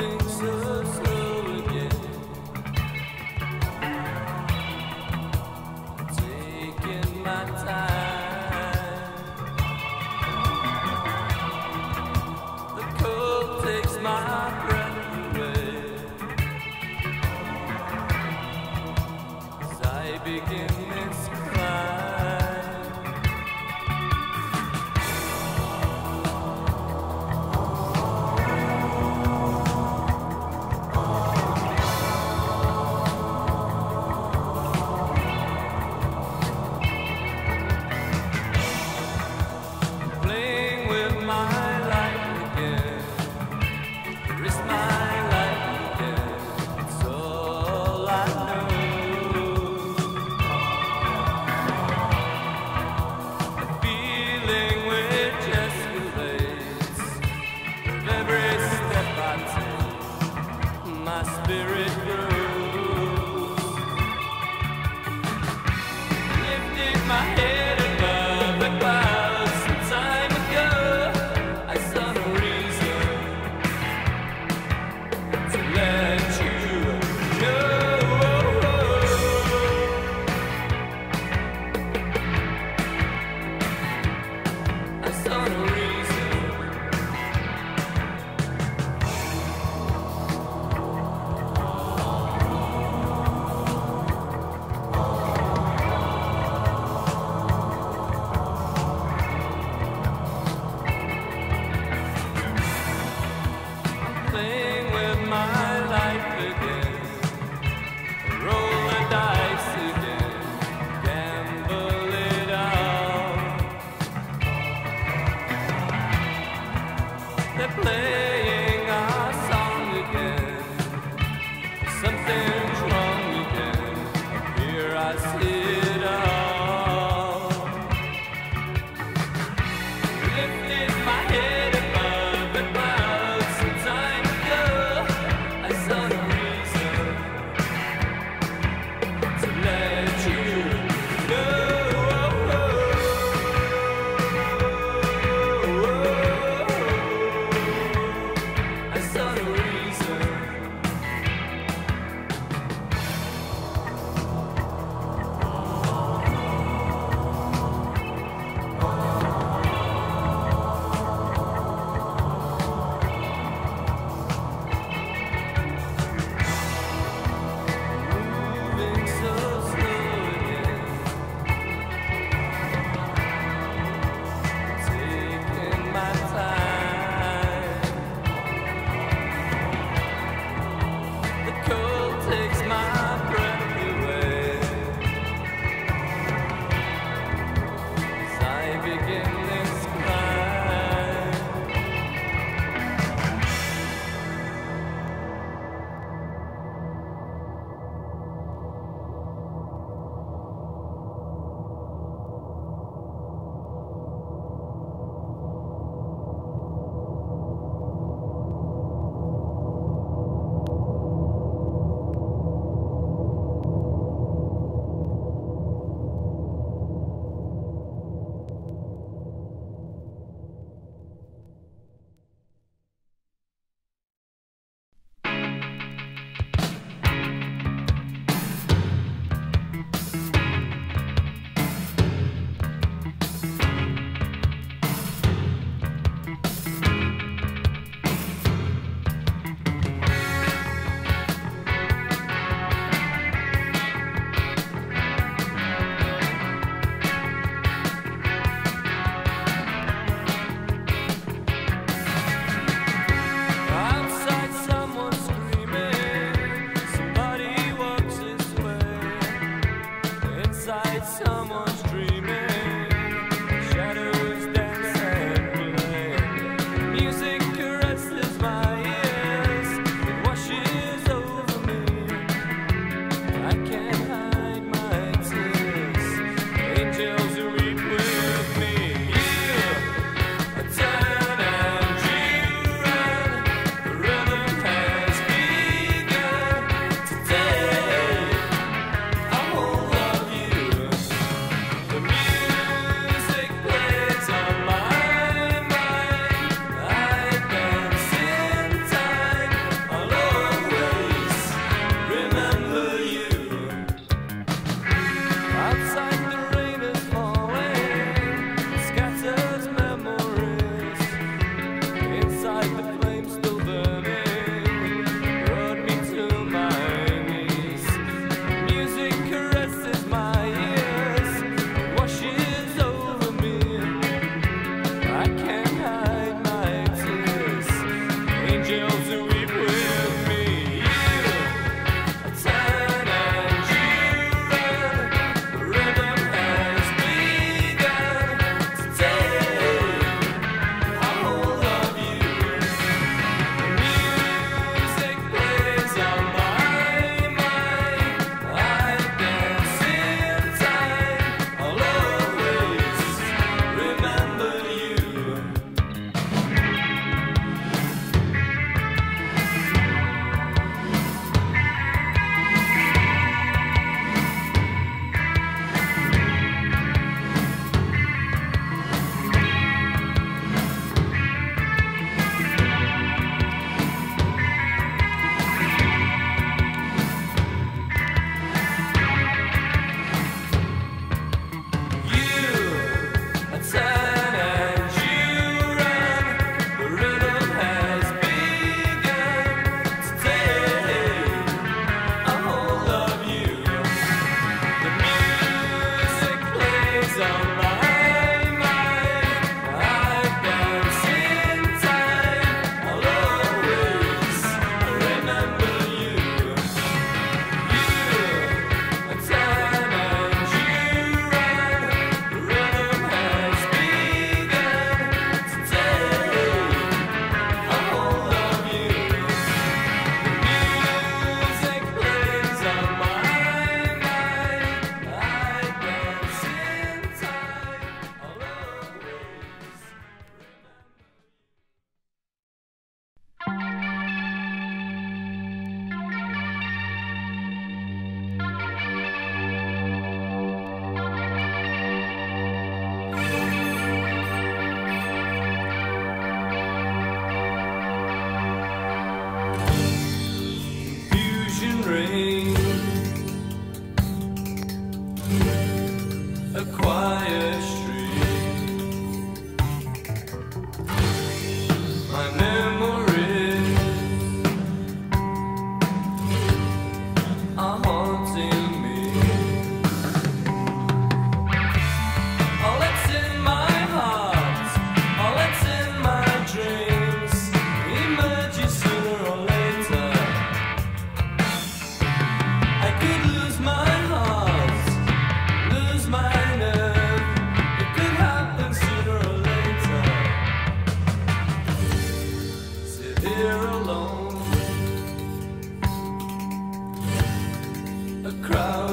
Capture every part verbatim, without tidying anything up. I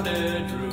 crowded room.